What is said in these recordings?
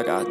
I got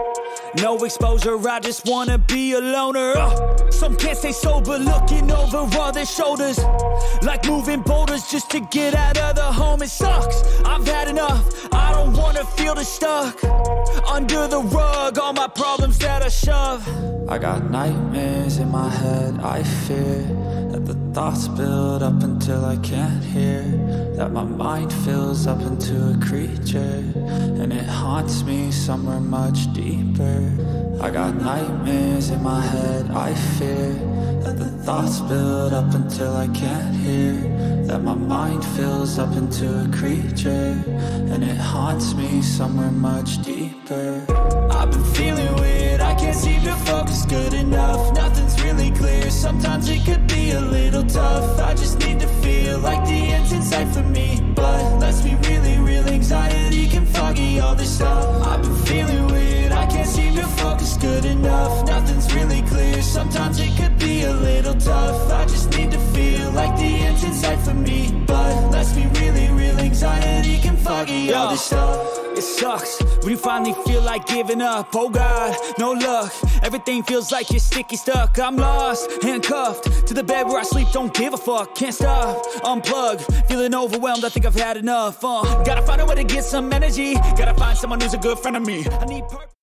No exposure, I just wanna be a loner. Some can't stay sober, looking over all their shoulders, like moving boulders just to get out of the home. It sucks, I've had enough, I don't wanna feel the stuck under the rug, all my problems that I shove. I got nightmares in my head, I fear that the thoughts build up until I can't hear, that my mind fills up into a creature, and it haunts me somewhere much deeper. I got nightmares in my head, I fear that the thoughts build up until I can't hear, that my mind fills up into a creature, and it haunts me somewhere much deeper. I've been feeling weird, I can't seem to focus good enough, nothing's really clear, sometimes it could be a little tough. I just need to feel like the end's in sight for me, but let's be really real, anxiety can foggy all this stuff. I've been feeling weird, I can't seem to focus good enough, nothing's really clear, sometimes it could be a little tough. I just need to feel like the end's in sight for me, but let's be really real, anxiety can foggy all this stuff. It sucks when you finally feel like giving up. Oh God, no luck, everything feels like you're sticky stuck. I'm lost, handcuffed to the bed where I sleep, don't give a fuck. Can't stop, unplug, feeling overwhelmed, I think I've had enough. Gotta find a way to get some energy, gotta find someone who's a good friend of me. I need purpose.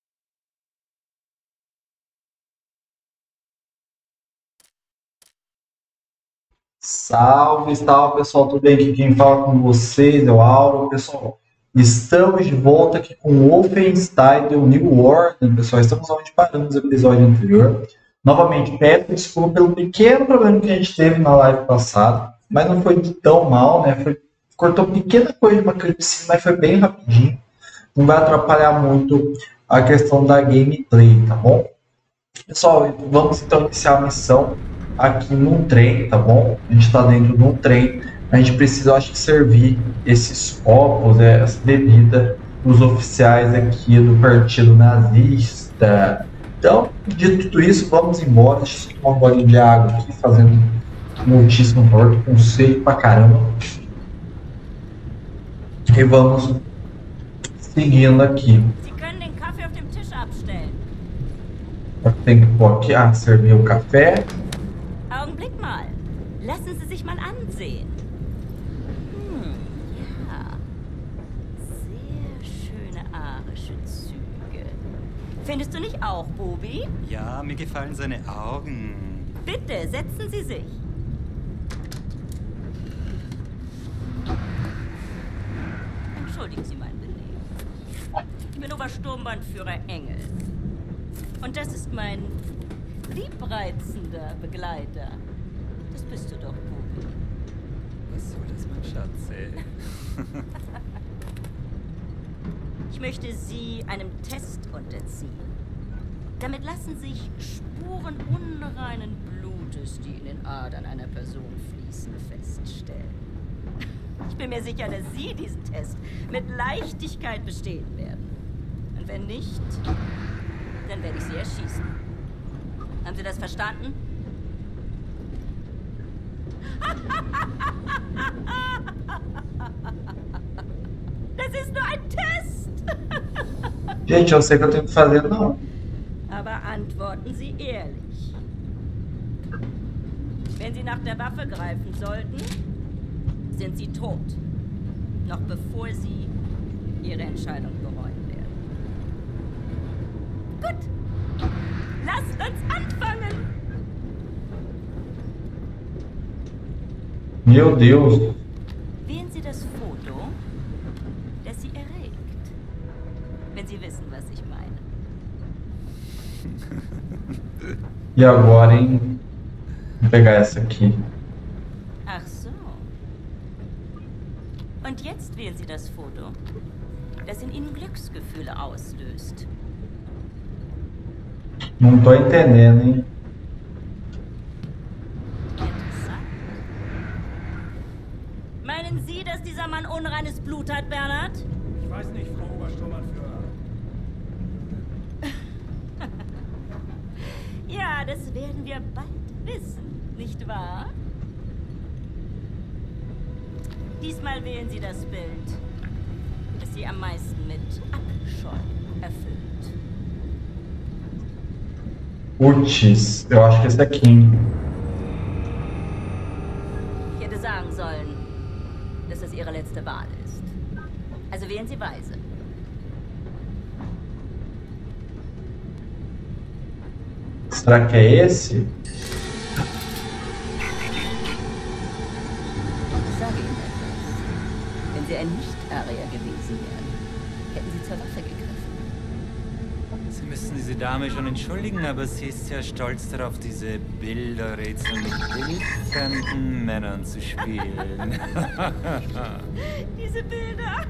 Salve, salve pessoal, tudo bem? Aqui quem fala com vocês é o Auro, pessoal. Estamos de volta aqui com o Wolfenstein New Order, pessoal. Estamos onde paramos o episódio anterior. Novamente, peço desculpa pelo pequeno problema que a gente teve na live passada, mas não foi tão mal, né? Cortou pequena coisa de uma cutscene, mas foi bem rapidinho. Não vai atrapalhar muito a questão da gameplay, tá bom? Pessoal, vamos então iniciar a missão aqui num trem, tá bom? A gente está dentro de um trem. A gente precisa, acho que, servir esses copos, né, essa bebida, os oficiais aqui do partido nazista. Então, dito tudo isso, vamos embora. Deixa eu tomar um golinho de água aqui, fazendo muitíssimo torto, com sede pra caramba. E vamos seguindo aqui. Tem que pôr aqui, servir o café. Augenblick mal. Lassen Sie sich mal ansehen. Findest du nicht auch, Bobby? Ja, mir gefallen seine Augen. Bitte, setzen Sie sich. Entschuldigen Sie mein Benehmen. Ich bin Obersturmbannführer Engel. Und das ist mein liebreizender Begleiter. Das bist du doch, Bobby. Was soll das, mein Schatz, ey? Ich möchte Sie einem Test unterziehen. Damit lassen sich Spuren unreinen Blutes, die in den Adern einer Person fließen, feststellen. Ich bin mir sicher, dass Sie diesen Test mit Leichtigkeit bestehen werden. Und wenn nicht, dann werde ich Sie erschießen. Haben Sie das verstanden? Das ist nur ein Test! Gente, eu sei que eu tenho que fazer, não. Aber antworten Sie ehrlich. Wenn Sie nach der Waffe greifen sollten, sind Sie tot. Noch bevor Sie Ihre Entscheidung bereuen werden. Gut. Lasst uns anfangen. Meu Deus. Wählen Sie das Foto, das Sie erregt. Wenn Sie wissen, was ich meine. E agora, hein? Vou pegar essa aqui. Ach so. Und jetzt wählen Sie das Foto, das in Ihnen Glücksgefühle auslöst. Não tô entendendo, hein? Interessant. Blut hat, Bernhard? Ich weiß nicht, Frau Obersturmanführer. Ja, das werden wir bald wissen, nicht wahr? Diesmal wählen Sie das Bild, das Sie am meisten mit Abscheu erfüllt. Putz, eu acho que esse daqui, hein? Ich hätte sagen sollen, dass das Ihre letzte Wahl ist. Also wählen Sie weise. Será que é esse? Ich sage Ihnen etwas. Wenn Sie ein Nicht-Arier gewesen wären, hätten Sie zur Waffe gegriffen. Sie müssen diese Dame schon entschuldigen, aber sie ist ja stolz darauf, diese Bilderrätsel mit wildfremden Männern zu spielen. Diese Bilder!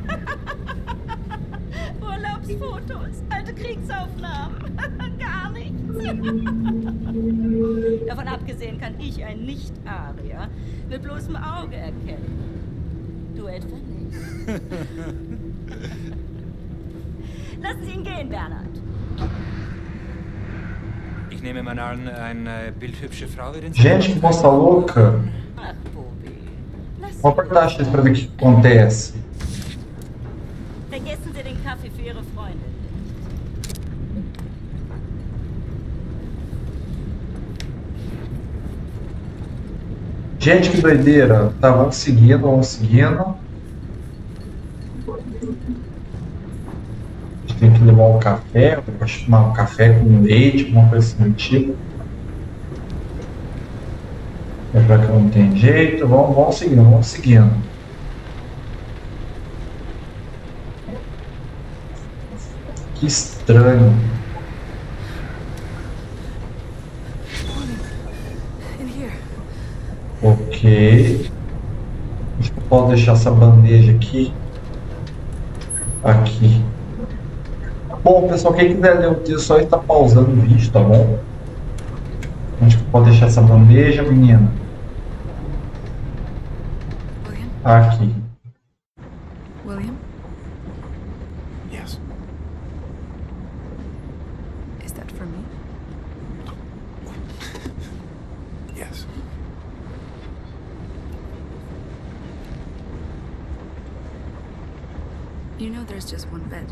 Urlaubsfotos, alte Kriegsaufnahmen, gar nichts. Davon abgesehen kann ich ein Nicht-Arier mit bloßem Auge erkennen. Du etwa nicht. Lassen Sie ihn gehen, Bernhard. Ich nehme mal an, eine bildhübsche Frau wird ins Gente, que moça louca. Ach, Bobby. Vou apertar X para ver o que acontece. Vergessen Sie den Kaffee für Ihre Freunde. Gente, que doideira. Tá, vamos seguindo, vamos seguindo. A gente tem que levar um café, eu gosto de tomar um café com leite, alguma coisa assim do tipo. É pra que não tem jeito, vamos seguindo, vamos seguindo. Que estranho. Ok. A gente pode deixar essa bandeja aqui. Aqui. Bom, pessoal, quem quiser ler o texto só está pausando o vídeo, tá bom? A gente pode deixar essa bandeja, menina. Aqui. You know there's just one bed.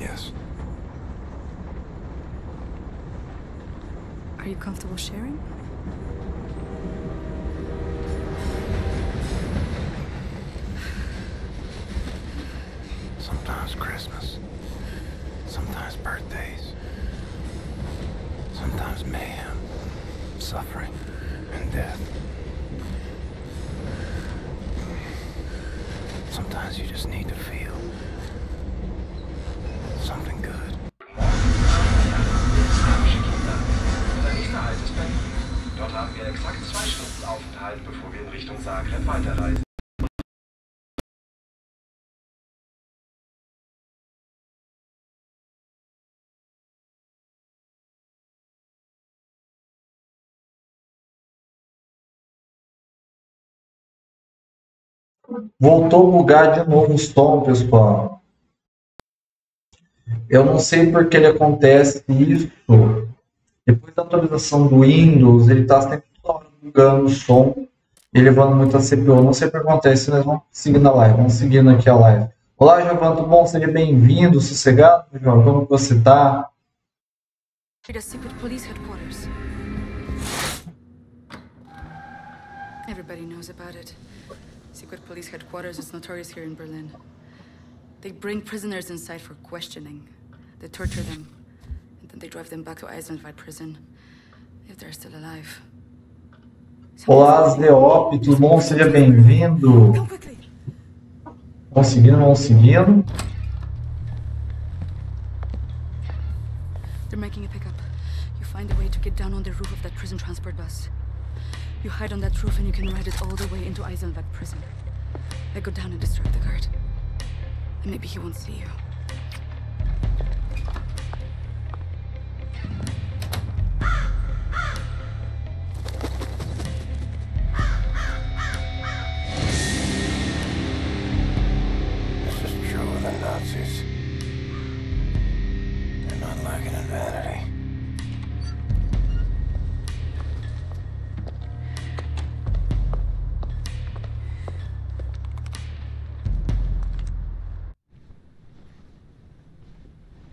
Yes. Are you comfortable sharing? Sometimes Christmas. Sometimes birthdays. Sometimes mayhem, suffering, and death. Sometimes you just need to feel something good. Unser nächster Halt ist Berlin. Dort haben wir exakt 2 Stunden Aufenthalt, bevor wir in Richtung Zagreb weiterreisen. Voltou a bugar de novo os tons, pessoal. Eu não sei porque ele acontece isso. Depois da atualização do Windows, ele está sempre bugando o som e elevando muito a CPU. Não sei o que acontece, nós vamos seguindo a live. Vamos seguindo aqui a live. Olá, Giovanna, tudo bom? Seja bem-vindo, sossegado, Giovanna. Como você está? Everybody knows about it. Secret police headquarters is notorious here in Berlin. They bring prisoners inside for questioning. They torture them, and then they drive them back to Eisenwald prison, if they're still alive. Olá, Zeop, tudo bom? Seja bem-vindo. Vamos seguindo. They're making a pickup. You find a way to get down on the roof of that prison transport bus. You hide on that roof and you can ride it all the way into Eisenwald prison. I go down and distract the guard. And maybe he won't see you.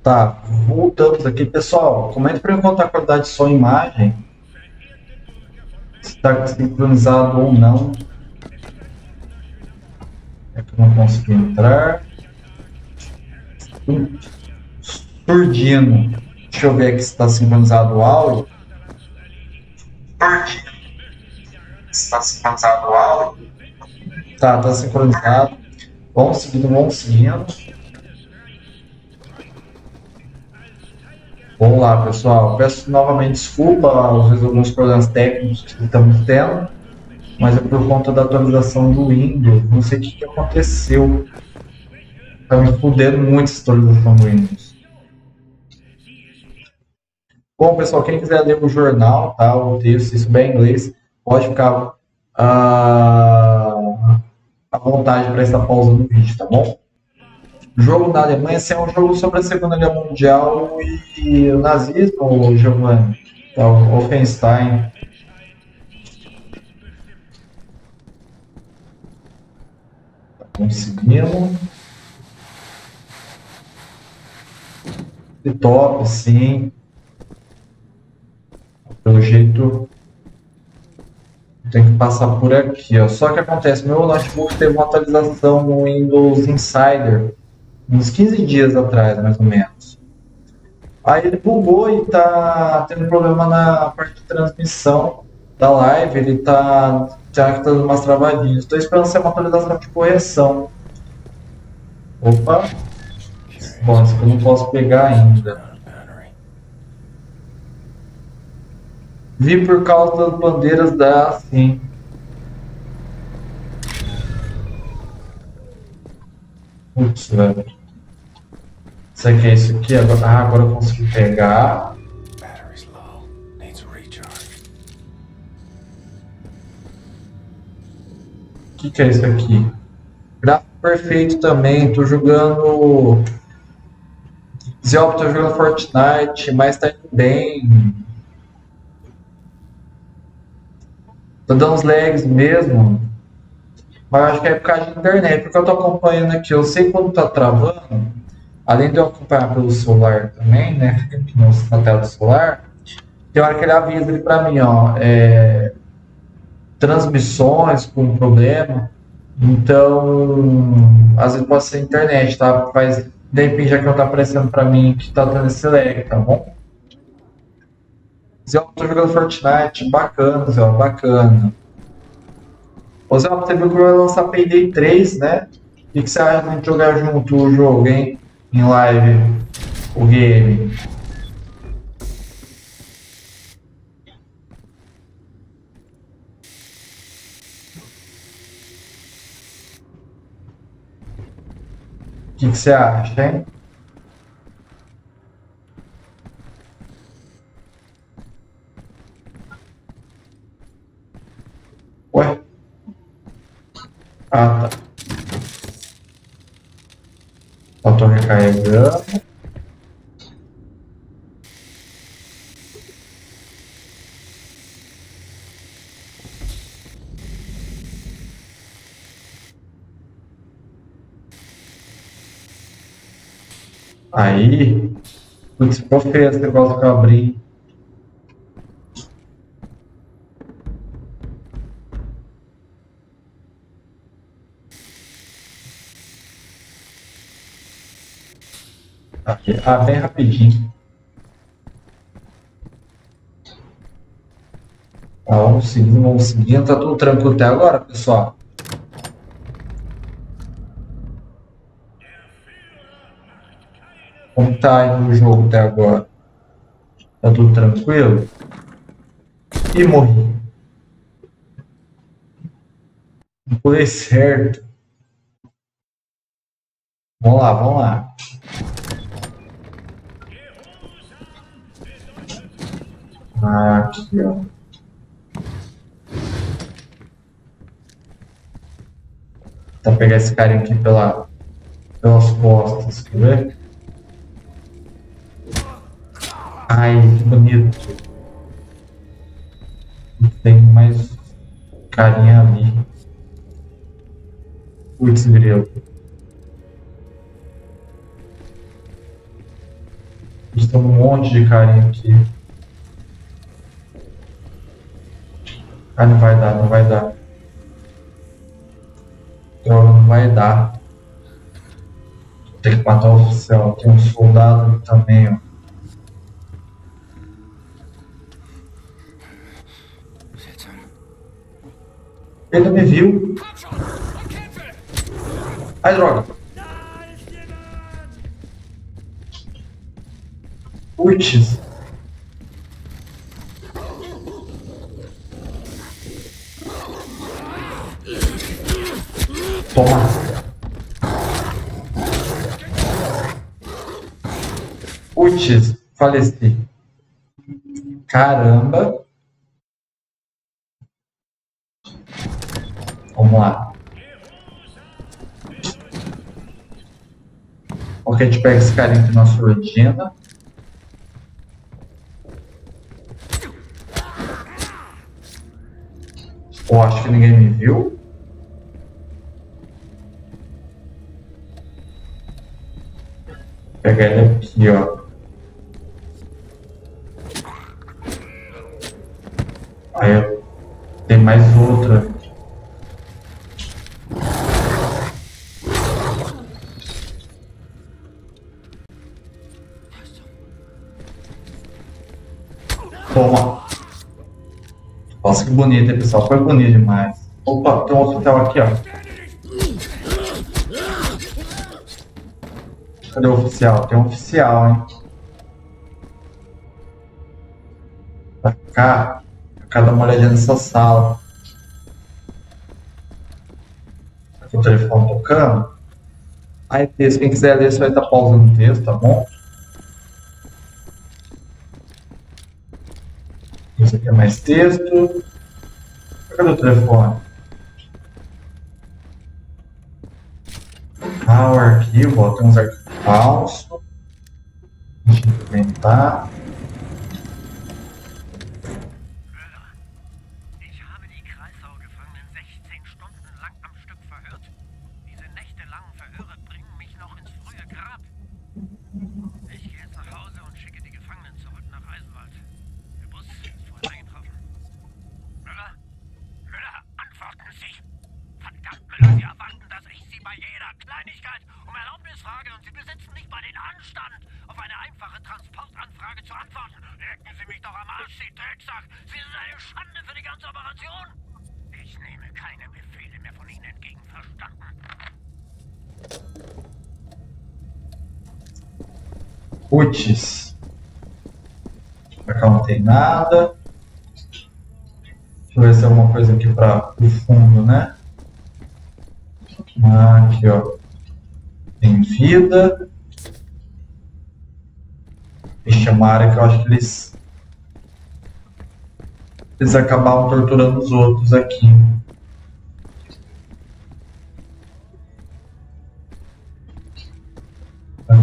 Tá, voltamos aqui, pessoal. Comente para eu contar a qualidade de som e imagem. Se está sincronizado ou não. É que eu não consegui entrar. Surdino. Deixa eu ver aqui se está sincronizado o áudio. Está sincronizado o áudio. Tá, está sincronizado. Vamos seguindo, vamos seguindo. Vamos lá, pessoal. Peço novamente desculpa aos alguns problemas técnicos que estamos tendo, mas é por conta da atualização do Windows. Não sei o que aconteceu. Está me fudendo muito essa atualização do Windows. Bom, pessoal, quem quiser ler o jornal, tá, o texto, isso bem em inglês, pode ficar à vontade para estar pausando o vídeo, tá bom? O jogo da Alemanha, esse é um jogo sobre a Segunda Guerra Mundial e o nazismo, Giovanni, é o Wolfenstein. Conseguimos. E top, sim. Pelo jeito, tem que passar por aqui, ó. Só que acontece, meu notebook teve uma atualização no Windows Insider uns 15 dias atrás, mais ou menos. Aí ele bugou e tá tendo problema na parte de transmissão da live, ele tá dando umas travadinhas. Estou esperando ser uma atualização de correção. Opa! Bom, isso que eu não posso pegar ainda. Vi por causa das bandeiras da assim. Putz, velho. Será que é isso aqui? Agora, agora eu consigo pegar. O que é isso aqui? Gráfico perfeito também. Tô jogando. Zelda, tô jogando Fortnite, mas tá indo bem. Tô dando uns lags mesmo, mas acho que é por causa de internet, porque eu tô acompanhando aqui, eu sei quando tá travando, além de eu acompanhar pelo celular também, né, fica aqui na tela do celular, tem hora que ele avisa ali pra mim, ó, transmissões com problema, então, às vezes pode ser internet, tá, mas de repente já que não tá aparecendo pra mim que tá dando esse lag, tá bom? Zé, eu tô jogando Fortnite, bacana, Zé, bacana. Ô Zé, você viu que vai lançar Payday 3, né? O que você acha de a gente jogar junto o jogo, hein? Em live, o game. O que você acha, hein? Ué? Ah, tá. Só tô recarregando. Aí. Putz, ficou feio esse negócio que eu abri. Aqui. Ah, bem rapidinho. Tá, vamos seguindo, tá tudo tranquilo até agora, pessoal. Como tá indo o jogo até agora? Tá tudo tranquilo? E morri. Não pulei certo. Vamos lá, vamos lá. Aqui, ó. Tá pegar esse carinha aqui pelas costas, quer ver? Ai, que bonito. Tem mais carinha ali. Putz, grilo. tem um monte de carinha aqui. Ah, não vai dar, não vai dar. Então, não vai dar. Tem que matar o oficial. Tem um soldado também, ó. Ele não me viu. Ai, droga. Putz. Toma. Putz, faleci. Caramba. Vamos lá. Porque a gente pega esse carinha aqui na nossa rotina. Pô, acho que ninguém me viu. Vou pegar ele aqui, ó. Aí tem mais outra. Toma. Nossa, que bonito, hein, pessoal? Foi bonito demais. Opa, tem um hospital aqui, ó. Cadê o oficial? Tem um oficial, hein? Pra cá. Pra cá, dá uma olhadinha nessa sala. Aqui o telefone tocando. Aí, texto. Quem quiser ler, você vai estar pausando o texto, tá bom? Isso aqui é mais texto. Cadê o telefone? Ah, o arquivo, ó, tem uns arquivos falsos. Deixa eu inventar. Puts, pra cá não tem nada. Deixa eu ver se tem alguma coisa aqui para o fundo, né? Aqui, ó. Tem vida. Vixe, uma área que eu acho que eles acabavam torturando os outros aqui.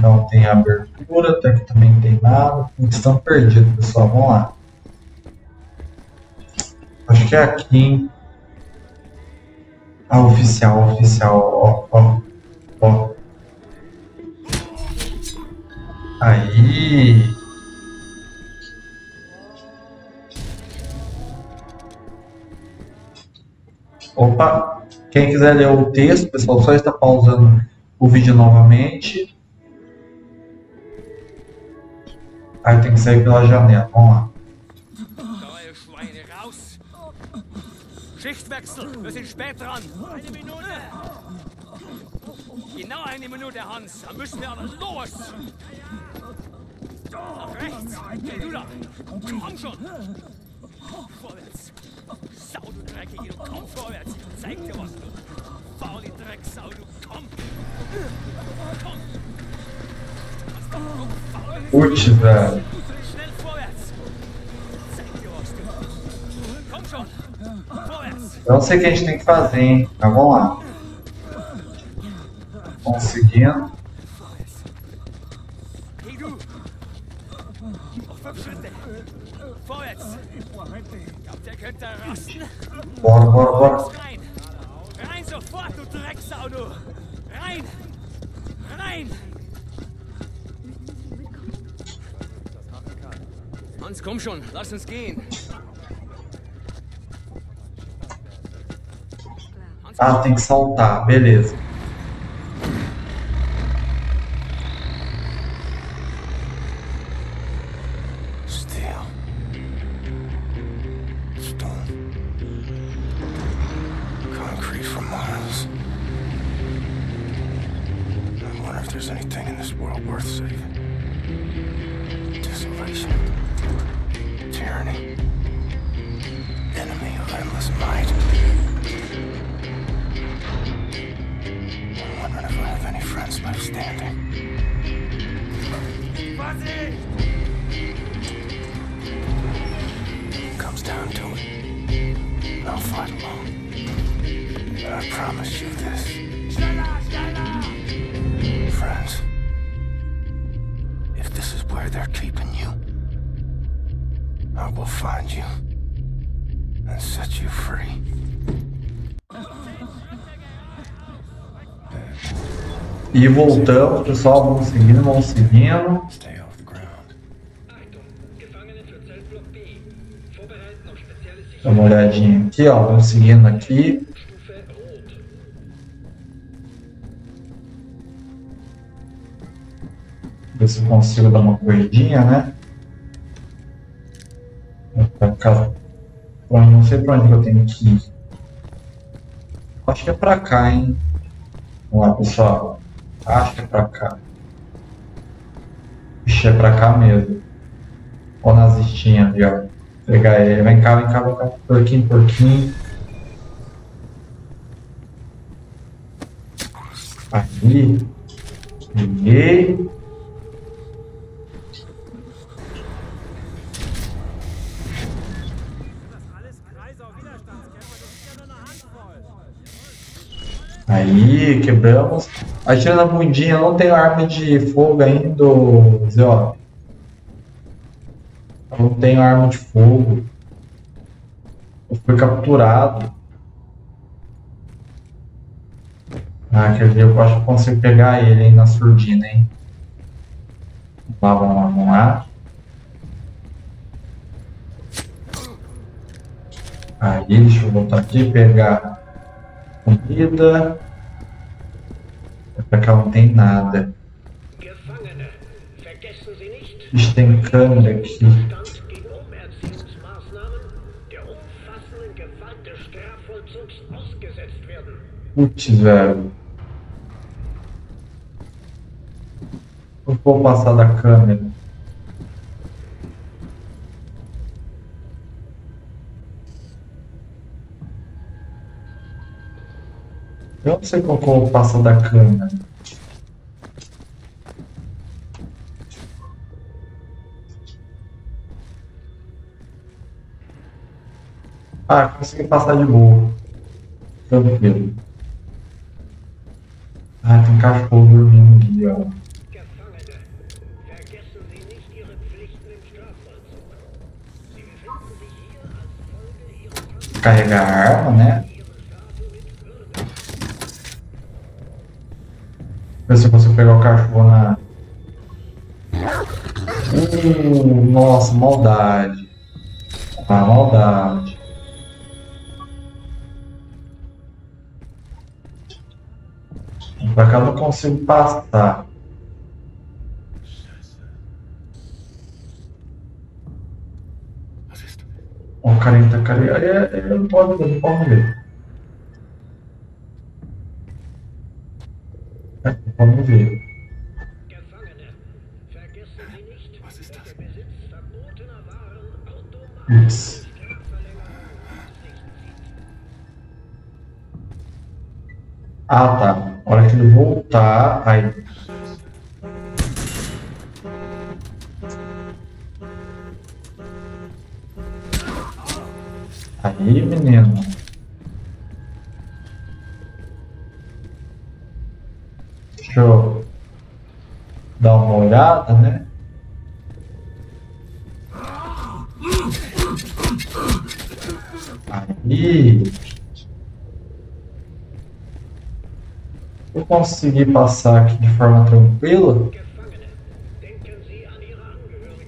Não tem abertura, até que também não tem nada. Estão perdidos, pessoal. Vamos lá. Acho que é aqui, hein? Ah, oficial, oficial. Ó, ó, ó. Aí. Opa. Quem quiser ler o texto, pessoal, só está pausando o vídeo novamente. Aí tem que sair pela janela, vamos lá. Neue Schweine raus! Schichtwechsel, wir sind spät dran! Eine Minute! Genau eine Minute, Hans, da müssen wir aber los! Nach rechts! Geh du da! Komm schon! Vorwärts! Sau, du Dreckige, du komm vorwärts! Zeig dir was, du! Faule Drecksau, du komm! Komm! Putz, velho. Eu não sei o que a gente tem que fazer, hein? Mas vamos lá. Conseguindo. Bora, bora, bora. Rein sofort, du Drecksau, du! Rein! Rein! Hans, komm schon, lass uns gehen. Ah, tem que saltar, beleza. E voltamos, pessoal, vamos seguindo. Dá uma olhadinha aqui, ó, vamos seguindo aqui. Ver se eu consigo dar uma corridinha, né? Não sei pra onde eu tenho que ir. Acho que é pra cá, hein? Vamos lá, pessoal. Acho que é pra cá. Ixi, é pra cá mesmo. Ó, nazistinha ali, ó. Pegar ele. Vem cá, vem cá, vem cá. Porquinho, porquinho. Aqui. Peguei. Aí, quebramos. Atira na bundinha, não tem arma de fogo ainda, Zé, ó. Não tenho arma de fogo. Eu fui capturado. Ah, quer ver, eu acho que eu consigo pegar ele, hein, na surdina, hein. Vamos lá. Aí, deixa eu voltar aqui e pegar comida. Pra cá não tem nada. Ixi, tem câmera aqui. Putz, velho. Não vou passar da câmera. Eu não sei como passa da câmera. Ah, consegui passar de boa. Tranquilo. Ah, tem cachorro dormindo aqui, ó. Carregar a arma, né? Ver se eu consigo pegar o cachorro na... nossa, maldade. Ah, maldade. Pra cá eu não consigo passar. Ó, o carinha tá carinha. Ele não pode ver. Vamos ver. Ups. Ah, tá. A hora que ele voltar, aí. Aí, menino. Deixa eu dar uma olhada, né? Aí eu consegui passar aqui de forma tranquila. Deixa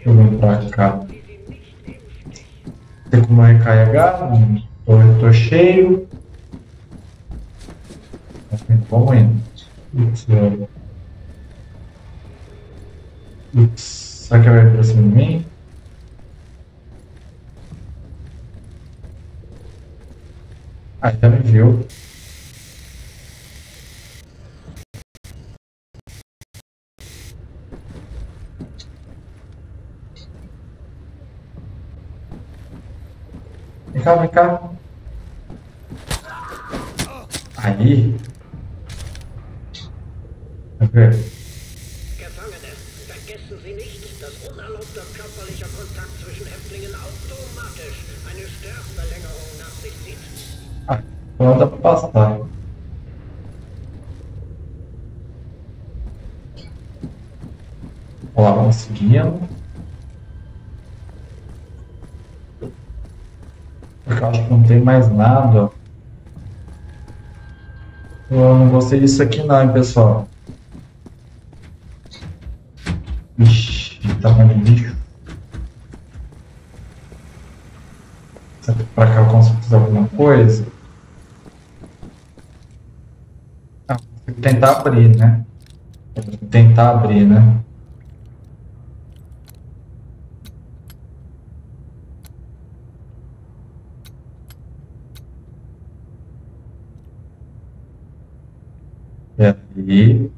eu vir pra cá. Tem como recarregar, tô cheio. Vamos indo. Será que vai pra cima de mim? Ah, já me viu. Vem cá, vem cá. Aí. Okay. Gefangene, vergessen Sie nicht, dass unerlaubter körperlicher Kontakt zwischen Häftlingen automatisch eine Strafverlängerung nach sich zieht. Ah, não dá pra passar. Olá, vamos seguindo. Porque eu acho que não tem mais nada. Eu não gostei disso aqui não, hein, pessoal. Ixi, tá mais lixo. Será que pra cá eu consigo fazer alguma coisa? Ah, tem que tentar abrir, né? E aí?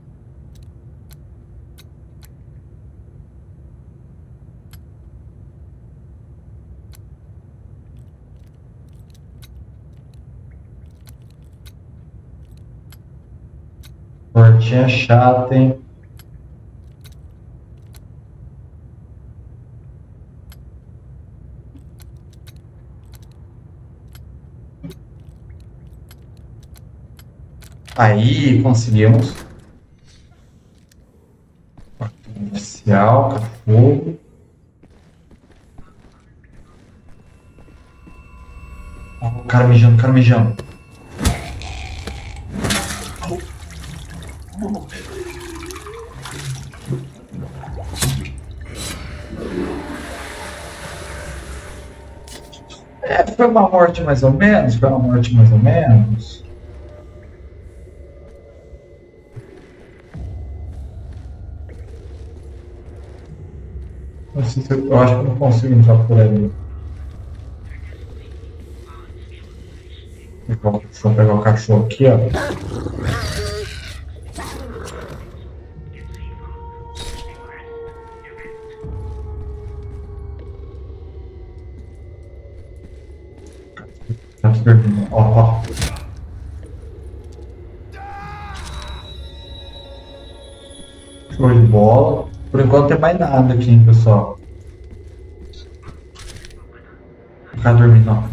Portinha chata, hein? Aí, conseguimos. Porta comercial, cachorro. Ó, o cara mijando, É, foi uma morte mais ou menos, Eu acho que não consigo entrar por ali. Deixa eu pegar o cachorro aqui, ó. Ó, ó. Show de bola. Por enquanto não tem mais nada aqui, hein, pessoal. Vou ficar dormindo, não.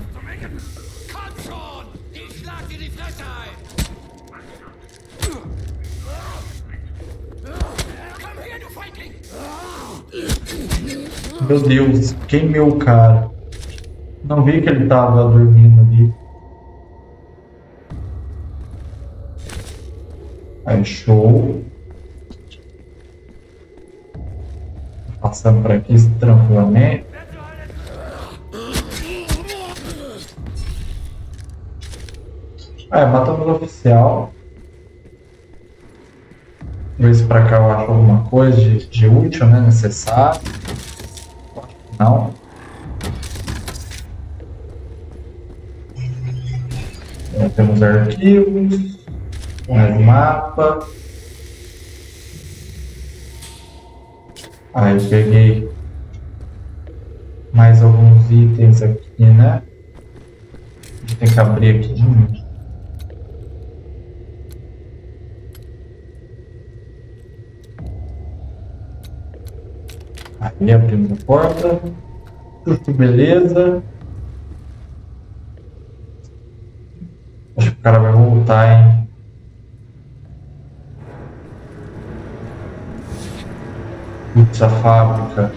Meu Deus, queimei o cara. Não vi que ele tava dormindo ali. Aí, show. Passando por aqui tranquilamente. Ah, matamos o oficial. Vou ver se pra cá eu acho alguma coisa de útil, né? Necessário. Não. Já temos arquivos. Mais um mapa. Aí eu peguei mais alguns itens aqui, né? A gente tem que abrir aqui de novo. Aí abrimos a porta. Tudo beleza. Acho que o cara vai voltar, hein? Da fábrica.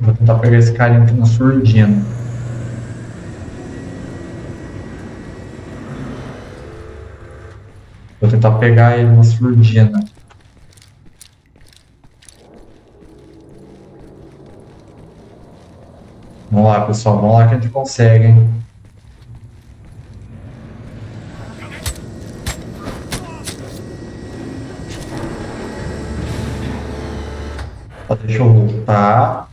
Vou tentar pegar esse carinha aqui na surdina. Vamos lá, pessoal, vamos lá que a gente consegue, hein? Ó, deixa eu voltar.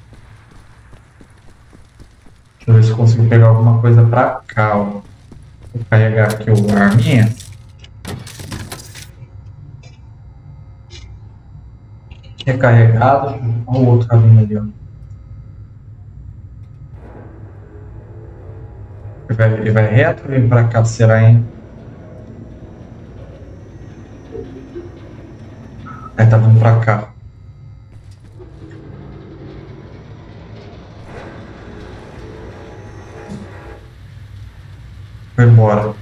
Deixa eu ver se eu consigo pegar alguma coisa pra cá, ó. Vou carregar aqui o arminha. Recarregado. Olha o outro caminho ali, ó. Ele vai reto ou vem pra cá, será, hein? Aí tá vindo pra cá. Foi embora.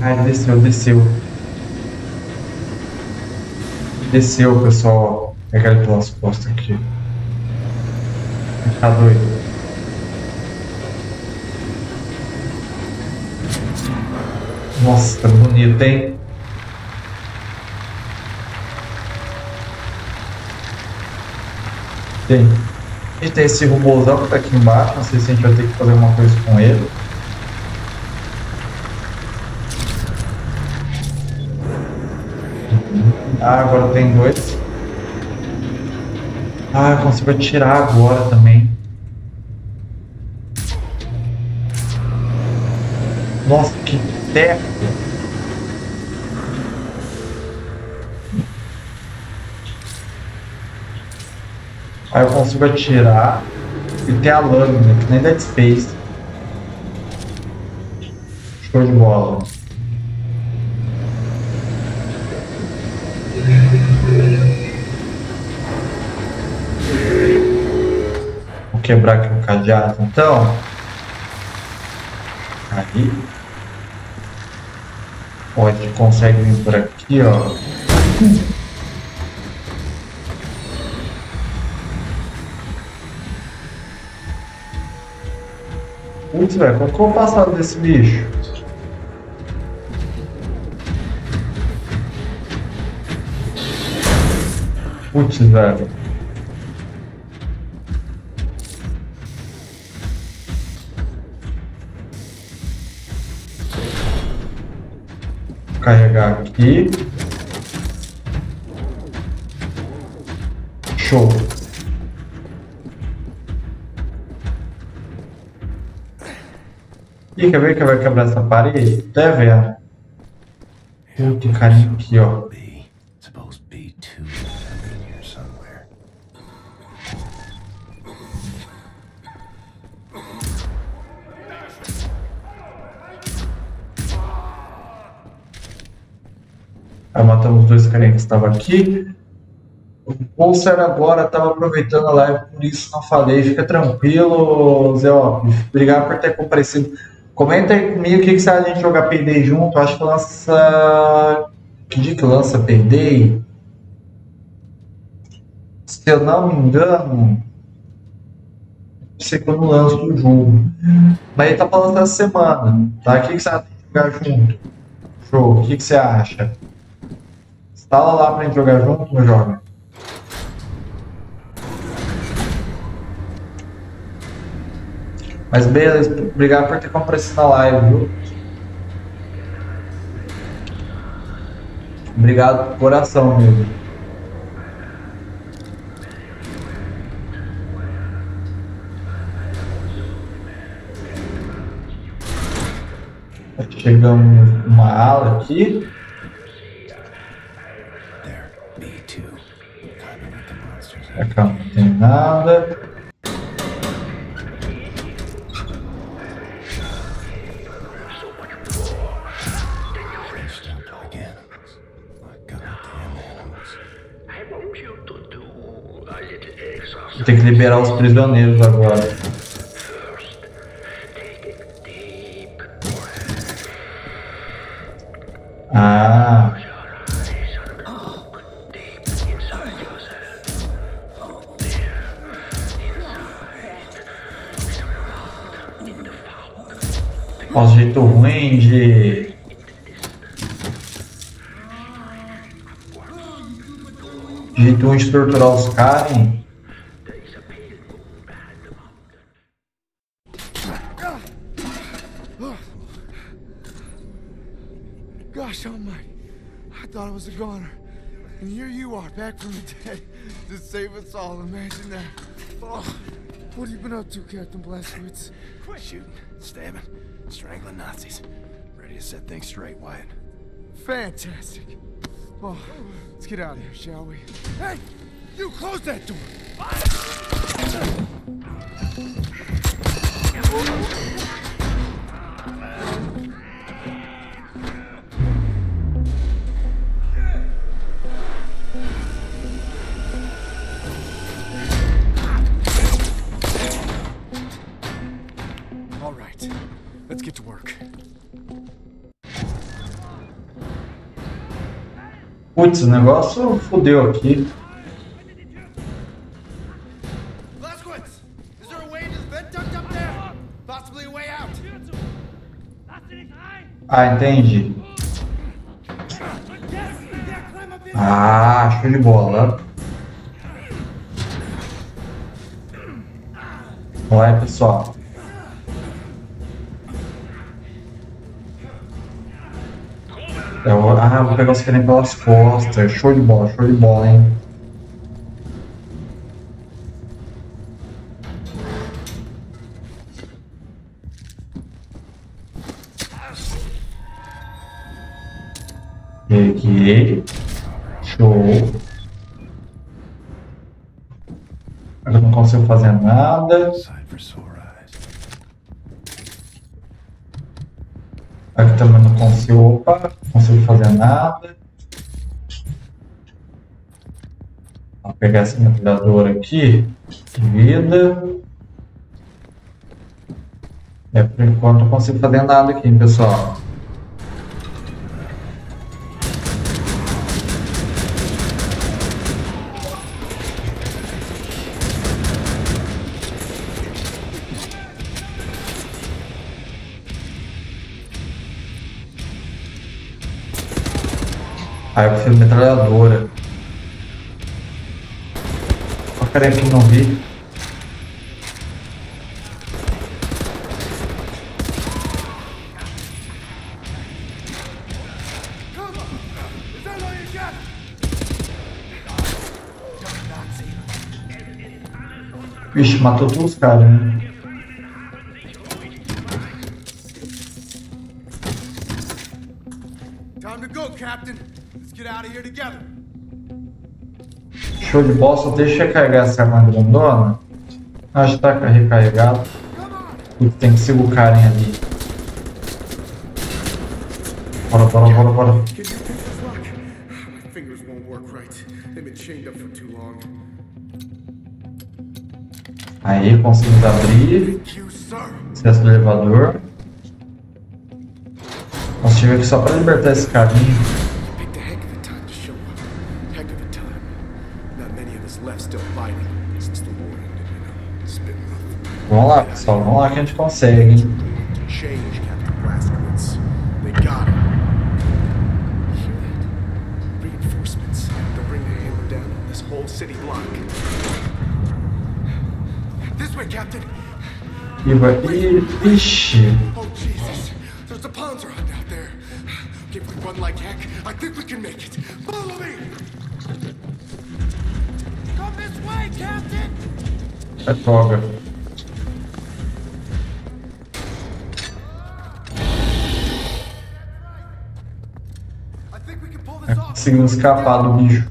Ai, desceu, pessoal. Pegar ele pelas costas aqui. Tá doido. Nossa, tá bonito, hein? Tem. A gente tem esse robôzão que tá aqui embaixo, não sei se a gente vai ter que fazer alguma coisa com ele. Ah, agora tem dois. Ah, eu consigo atirar agora também. Nossa, que teco! Aí eu consigo atirar e ter a lâmina, que nem Dead Space. Show de bola. Vou quebrar aqui o cadeado então. Aí. Ó, a gente consegue vir por aqui, ó. Putz, velho, qual que é o passado desse bicho? Putz, velho. Vou carregar aqui. Show. Ih, quer ver que vai quebrar essa parede? Deve, é. Puta, carinho aqui, ó. Aí matamos dois carinhas que estavam aqui. O bolso era agora, tava aproveitando a live, por isso não falei. Fica tranquilo, Zé, ó. Obrigado por ter comparecido. Comenta aí comigo o que você acha de a gente jogar Payday junto. Acho que lança. Que dia que lança Payday? Se eu não me engano. Não sei quando lança o jogo. Mas ele tá pra lançar essa semana. Tá? O que você acha de jogar junto? Show. O que você acha? Instala lá pra gente jogar junto, meu jovem. Mas beleza, obrigado por ter comparecido na live, viu? Obrigado, coração, amigo. Chegamos uma ala aqui. Pra cá não tem nada. Tem que liberar os prisioneiros agora. Ah. Ó, jeito ruim de... de onde torturar os caras, hein? Gosh almighty, I thought I was a goner. And here you are, back from the dead, to save us all. Imagine that. Oh, what have you been up to, Captain Blazkowicz? Shooting, stabbing, strangling Nazis. Ready to set things straight, Wyatt. Fantastic. Well, let's get out of here, shall we? Hey! You close that door! Fire! Let's get to work. Putz, o negócio fodeu aqui. Blazkowicz, is there a way in this vent duct up there? Possibly a way out. Ah, entendi. Ah, show de bola. Olá, pessoal. Ah, vou pegar os caras pelas costas. Show de bola, hein? Peguei. Show. Agora não consigo fazer nada. Aqui também não consigo, opa, não consigo fazer nada. Vou pegar essa metralhadora aqui, vida. É, por enquanto não consigo fazer nada aqui, pessoal. Ah, eu prefiro metralhadora. Só querer que não vi. Vixe, matou todos os caras, né? Time to go, Captain. Show de bola, só deixa eu carregar essa arma grandona. Ah, já tá recarregado. Tem que segurar o cara ali. Bora, bora, bora, bora. Aí, conseguimos abrir. Acesso do elevador. Nós tivemos aqui só pra libertar esse carinho. Vamos lá, pessoal, vamos lá que a gente consegue, hein? E vai... Ixi! É droga. Conseguindo escapar do bicho.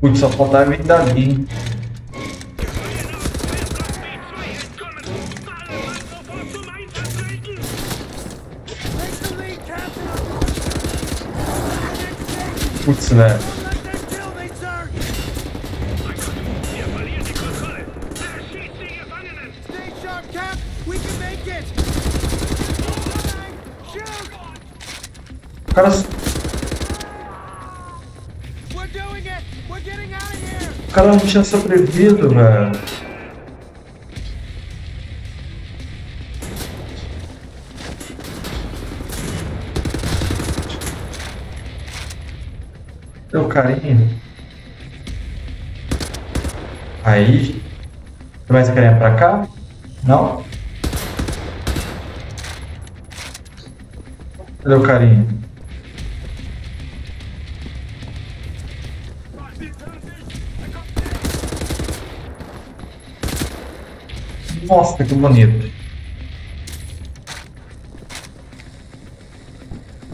Putz, só faltava vir dali, hein? Putz, velho. O cara não tinha sobrevivido, velho. Seu carinha. Aí. Você vai se carinha pra cá? Não? Cadê o carinha? Nossa, que bonito.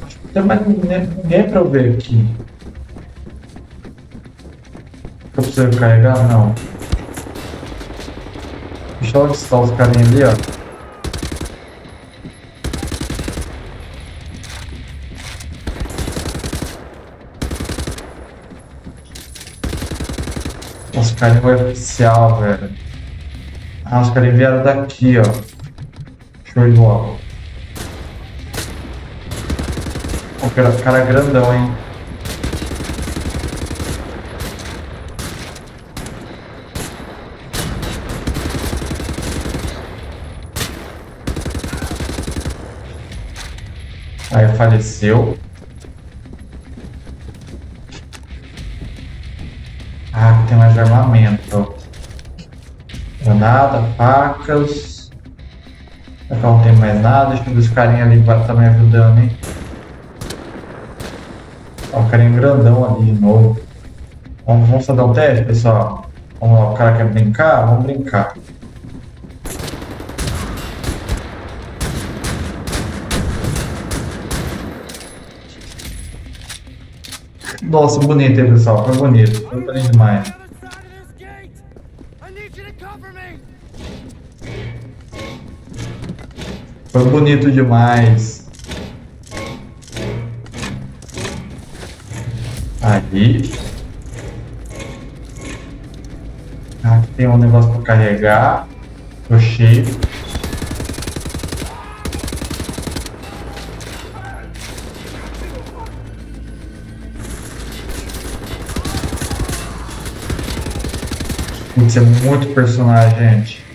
Acho que tem mais ninguém pra eu ver aqui. Eu preciso carregar? Não. Deixa eu avistar os carinhas ali, ó. Nossa, o carinho é oficial, velho. Ah, os caras vieram daqui, ó. Show de bola. O cara é grandão, hein? Aí faleceu. Ah, tem mais armamento. Granada, facas. Aqui não tem mais nada. Deixa eu ver os carinha ali que tá me ajudando, hein? Ó, o carinha grandão ali de novo. Vamos só dar um teste, pessoal. Vamos lá, o cara quer brincar? Vamos brincar. Nossa, bonito, hein, pessoal? Foi bonito. Foi bonito demais. Foi bonito demais. Aí. Aqui tem um negócio para carregar. Tô cheio. Tem que ser muito personagem, gente.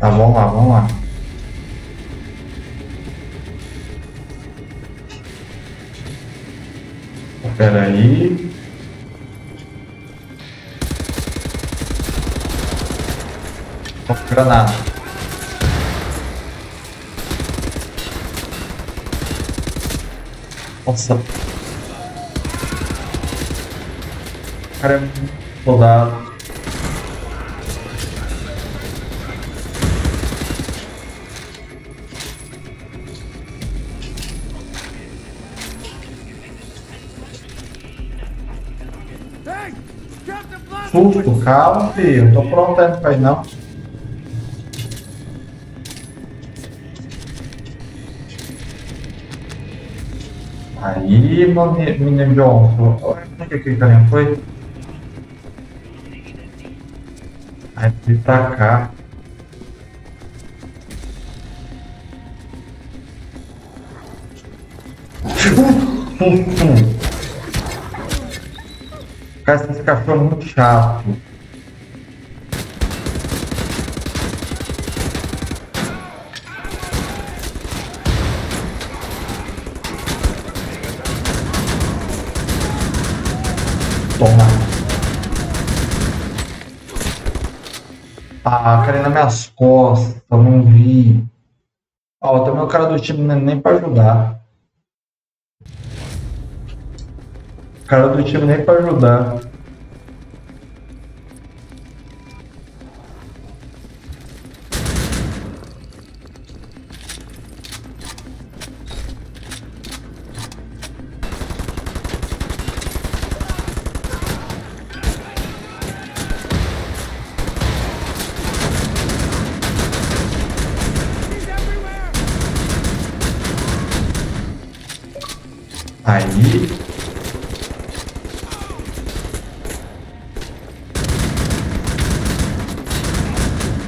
Tá, vamos lá, vamos lá. Espera aí. Granada. Nossa. O cara é muito rodado. Susto, calma, filho. Não tô aprontando pra ir, não. Aí, menino de ontem, olha que aquele carinha foi. Aí, ele tá cá. Cara, esse cachorro é muito chato. Toma. Ah, cara, nas minhas costas, não vi. Ó, também o cara do time não é nem pra ajudar. O cara do time nem pra ajudar. Aí.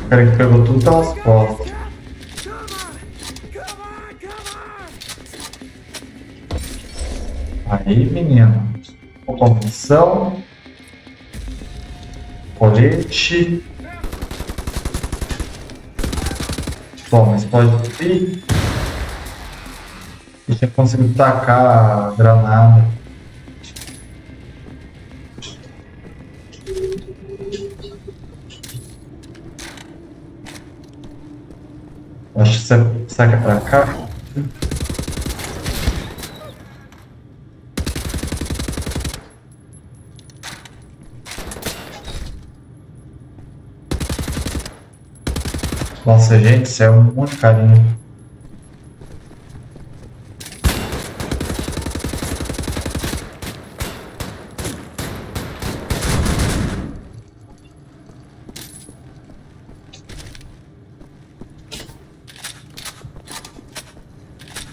O cara que pegou tudo pelas costas. Aí, menino. automação, colete, toma, explode aqui. E já consigo tacar a granada. Acho que você saca pra cá. Nossa, gente, isso é muito carinho.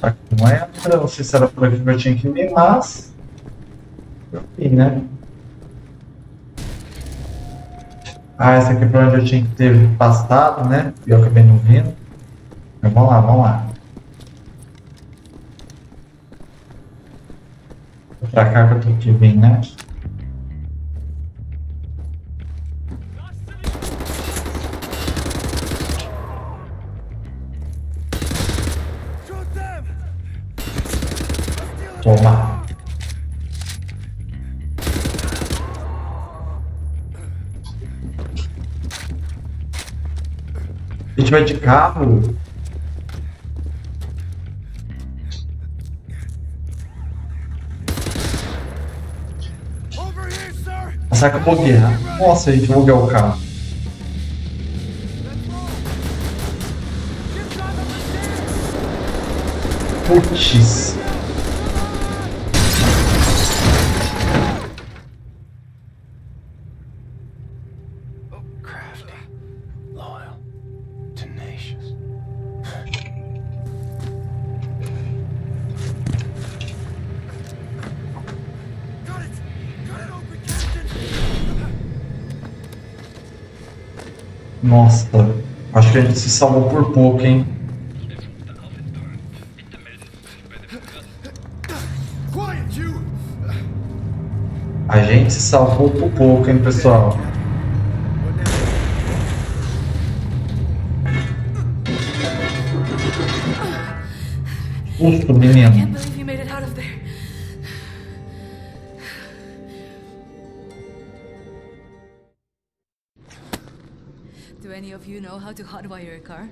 Aqui não entra, não sei se era por aqui que eu tinha que vir, mas... eu vi, né? Ah, essa aqui pra onde eu tinha que ter passado, né? E eu acabei não vindo. Mas vamos lá, vamos lá. É pra cá que eu tenho que vir, né? Toma. A gente vai de carro. Saca o poder. Nossa, a gente vai bugar o carro. Putz. Nossa, acho que a gente se salvou por pouco, hein? A gente se salvou por pouco, hein, pessoal? Ufa, menino. You know how to hotwire a car?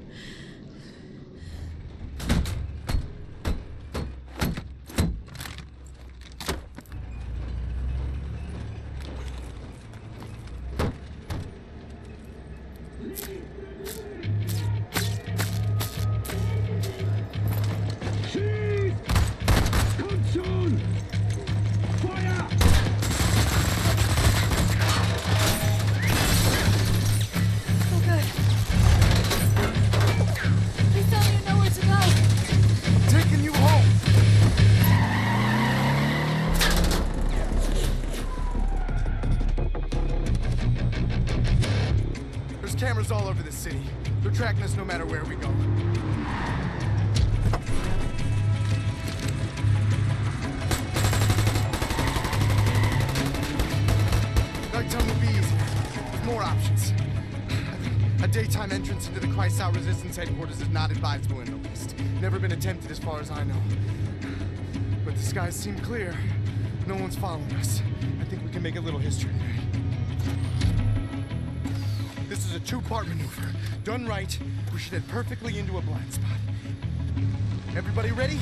Kreisau Resistance Headquarters is not advisable in the least. Never been attempted as far as I know. But the skies seem clear. No one's following us. I think we can make a little history tonight. This is a two-part maneuver. Done right, we should head perfectly into a blind spot. Everybody ready?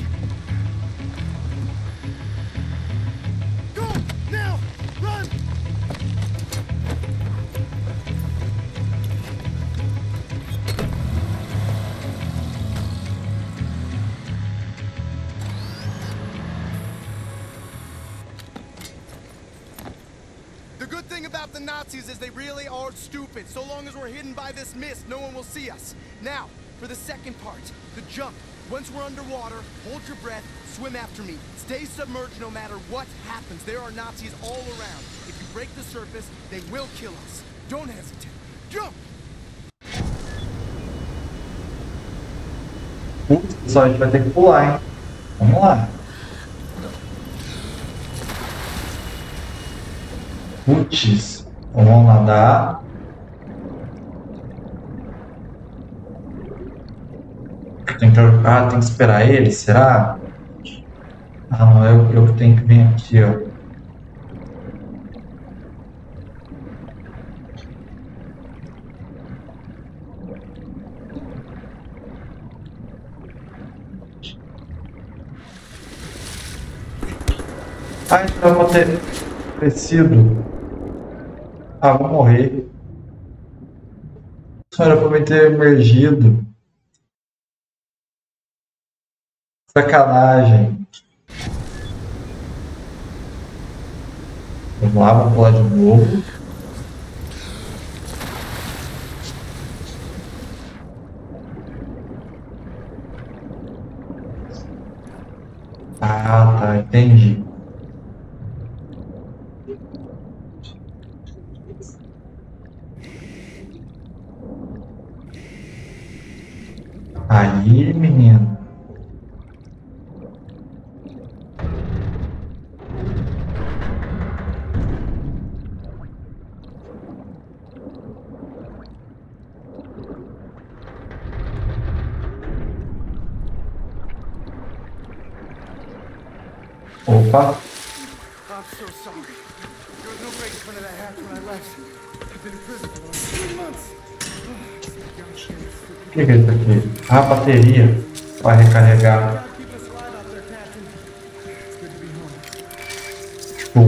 Go! Now! Run! Nazis is they really are stupid. So long as we're hidden by this mist, no one will see us. Now, for the second part, the jump. Once we're underwater, hold your breath, swim after me. Stay submerged no matter what happens. There are Nazis all around. If you break the surface, they will kill us. Don't hesitate. Jump! Putz, pessoal, a gente vai ter que pular, hein? Vamos lá. Putz, vamos nadar. Tem que esperar ele, será? Ah, não, eu que tenho que vir aqui, ó. Ah, então eu vou ter crescido. Ah, vou morrer. Só era pra me ter emergido. Sacanagem. Vamos lá, vamos pular de novo. Ah, tá, entendi. Aí, menino. Opa. I'm so sorry. There was no break in front of that hatch when I left. I've been in prison for 3 months. O que é isso aqui? A bateria vai recarregar. Tipo.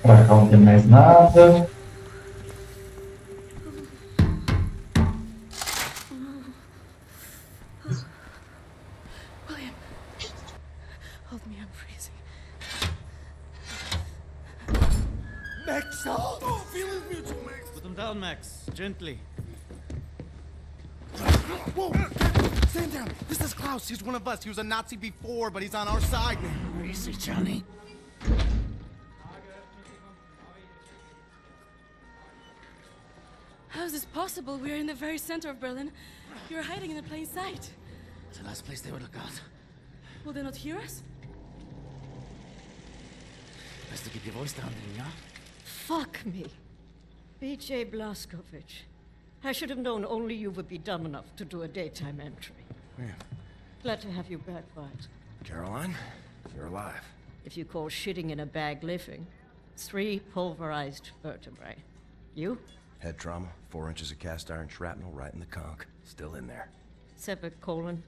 Pra cá não tem mais nada. Gently. Whoa! Stand down! This is Klaus. He's one of us. He was a Nazi before, but he's on our side now. Easy, Johnny. How is this possible? We're in the very center of Berlin. You're hiding in plain sight. It's the last place they would look out. Will they not hear us? Best to keep your voice down, then, yeah? Fuck me. B.J. Blazkowicz. I should have known only you would be dumb enough to do a daytime entry. Yeah. Glad to have you back, White. Caroline, you're alive. If you call shitting in a bag living, 3 pulverized vertebrae. You? Head trauma, 4 inches of cast iron shrapnel right in the conch. Still in there. Severed colon,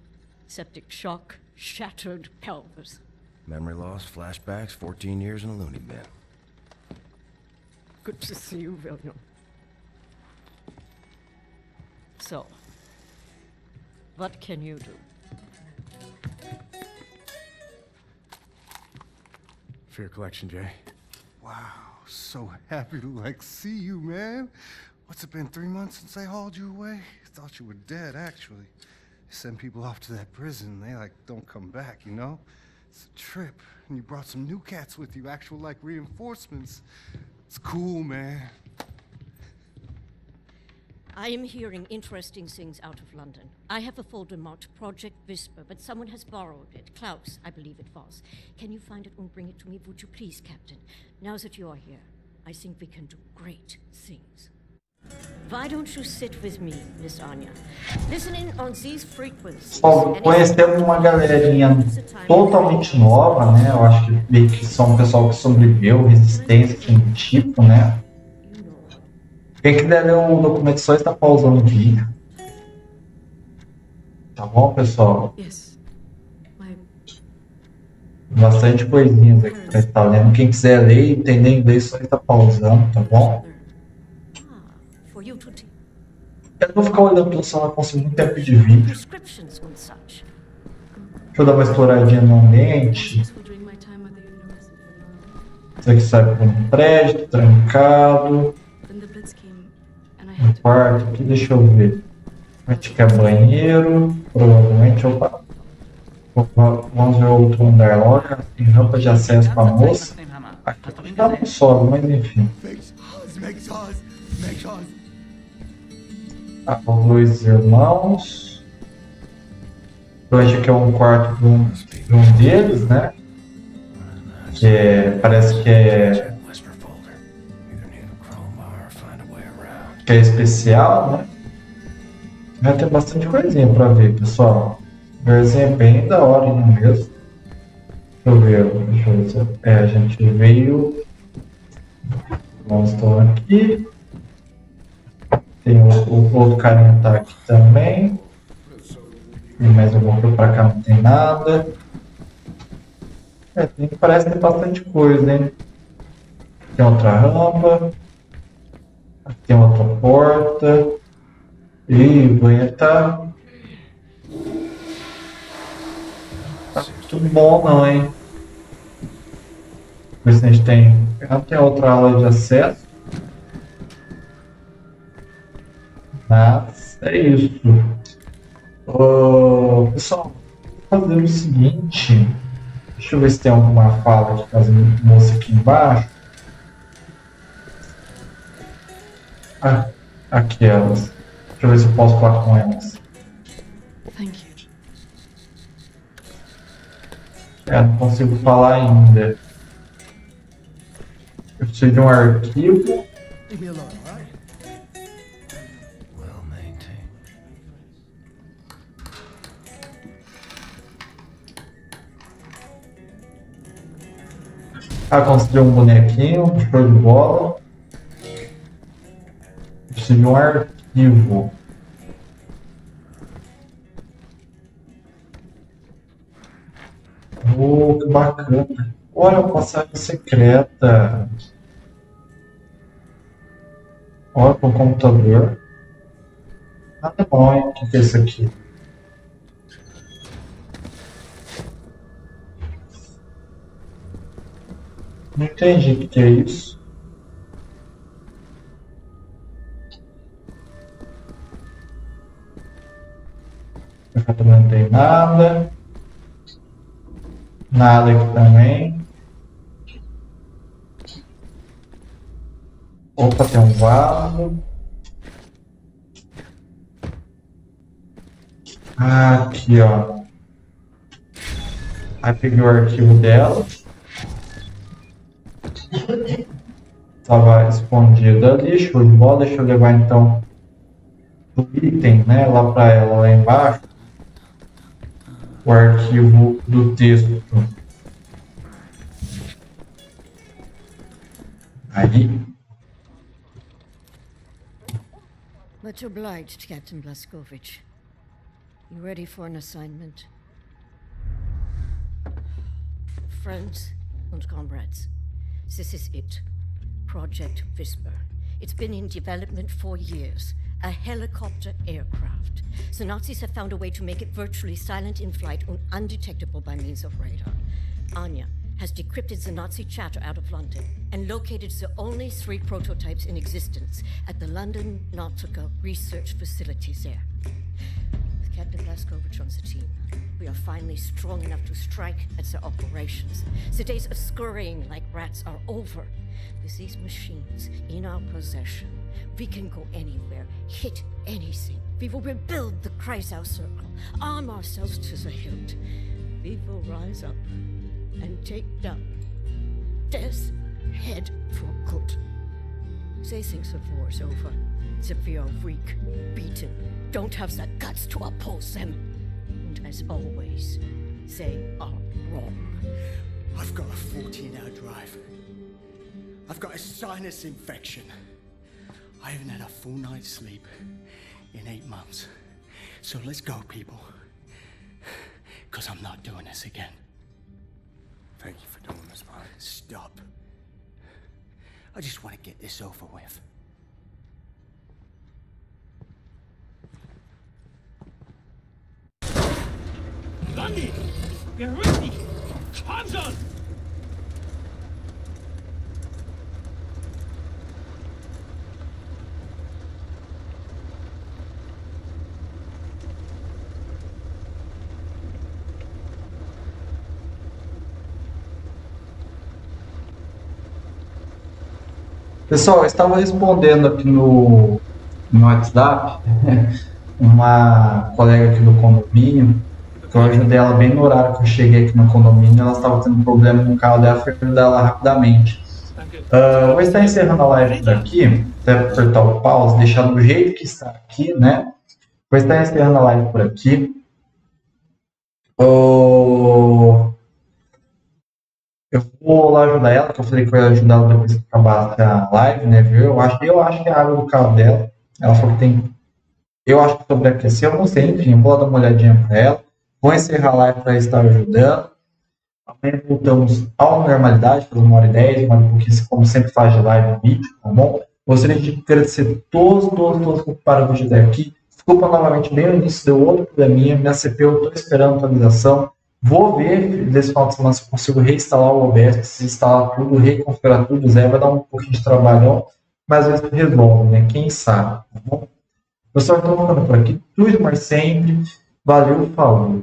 septic shock, shattered pelvis. Memory loss, flashbacks, 14 years in a loony bin. Good to see you, William. So, what can you do? For your collection, Jay. Wow, so happy to see you, man. What's it been, 3 months since they hauled you away? I thought you were dead, actually. They send people off to that prison, they like don't come back, you know? It's a trip, and you brought some new cats with you, actual like reinforcements. It's cool, man. I am hearing interesting things out of London. I have a folder marked Project Whisper, but someone has borrowed it. Klaus, I believe it was. Can you find it and bring it to me, would you please, Captain? Now that you are here, I think we can do great things. Why don't you sit with me, Miss Anya? Listen in on these frequencies. Bom, conhecemos uma galerinha totalmente nova, né? Eu acho que meio que são o pessoal que sobreviveu, resistência de um tipo, né? Quem quiser ler o documento só está pausando o vídeo. Tá bom, pessoal? Bastante coisinhas aqui pra estar lendo. Quem quiser ler e entender inglês só está pausando, tá bom? Eu não vou ficar olhando pelo celular com muito tempo de vídeo. Deixa eu dar uma exploradinha no ambiente. Isso aqui sai por um prédio, trancado. Um quarto aqui, deixa eu ver. Aqui é banheiro, provavelmente. Opa. Vamos ver outro andar logo. Tem rampa de acesso para a moça. Aqui dá um solo, mas enfim. Ah, dois irmãos. Hoje aqui é um quarto de um deles, né? que parece que é especial, né? Vai ter bastante coisinha pra ver, pessoal. Coisinha bem da hora no mesmo. Deixa eu ver. É, a gente veio. Bom, estou aqui. Tem o outro carinha tá aqui também. Tem mais algum que pra cá, não tem nada. É, tem, parece ter bastante coisa, hein? Tem outra rampa. Aqui tem outra porta. E o banheiro tá tudo bom não, hein? Depois a gente tem... Não tem outra aula de acesso. Mas é isso. Pessoal, vou fazer o seguinte. Deixa eu ver se tem alguma fala de fazer moça aqui embaixo. Ah, aqui elas. Deixa eu ver se eu posso falar com elas. É, não consigo falar ainda. Eu preciso de um arquivo. Ah, construí um bonequinho, um show de bola. Eu preciso de um arquivo. Oh, que bacana. Olha, uma passagem secreta. Olha pro computador. Ah, tá bom, hein? O que é isso aqui? Não entendi o que é isso. Não tem nada. Nada aqui também. Opa, tem um vaso. Ah, aqui, ó. Aí peguei o arquivo dela. Estava escondido ali, show de bola. Deixa eu levar então o item, né, lá para ela, lá embaixo. O arquivo do texto. Aí. Much obliged, Captain Blazkowicz. You ready for an assignment? Friends and comrades, this is it. Project Whisper. It's been in development for years. A helicopter aircraft. The Nazis have found a way to make it virtually silent in flight and undetectable by means of radar. Anya has decrypted the Nazi chatter out of London and located the only 3 prototypes in existence at the London Nautica Research Facility there. With Captain Blazkowicz on the team, we are finally strong enough to strike at their operations. The days of scurrying like rats are over. With these machines in our possession, we can go anywhere, hit anything. We will rebuild the Kreisau Circle, arm ourselves to the hilt. We will rise up and take down Death's head for good. They think the war's over, that we are weak, beaten, don't have the guts to oppose them. And as always, they are wrong. I've got a 14-hour drive. I've got a sinus infection. I haven't had a full night's sleep in 8 months. So let's go, people. Because I'm not doing this again. Thank you for doing this, Mike. Stop. I just want to get this over with. Bundy! Beruhig dich! Komm schon! Pessoal, eu estava respondendo aqui no WhatsApp uma colega aqui do condomínio Porque o amigo dela, bem no horário que eu cheguei aqui no condomínio, ela estava tendo um problema no carro dela, foi cuidar dela rapidamente. Vou estar encerrando a live daqui, até apertar o pause, deixar do jeito que está aqui, né? Vou estar encerrando a live por aqui. Eu vou lá ajudar ela, que eu falei que eu ia ajudar ela depois que acabasse a live, né? Viu? Eu acho que é a água do carro dela. Ela falou que tem... Eu acho que sobreaqueceu, eu não sei, enfim, vou lá dar uma olhadinha para ela. Vou encerrar a live para estar ajudando. Amanhã voltamos à normalidade, pelas 1h10, mas porque, como sempre faz de live e vídeo, tá bom? Gostaria de agradecer todos que ocuparam o vídeo daqui. Desculpa novamente, bem no início deu outro probleminha, minha CPU, estou esperando a atualização. Vou ver desse final de semana se consigo reinstalar o OBS, desinstalar tudo, reconfigurar tudo, Zé, vai dar um pouquinho de trabalhão, mas às vezes resolve, né? Quem sabe, tá bom? Pessoal, então ficando por aqui, tudo mais sempre. Valeu, falou.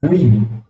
Fui.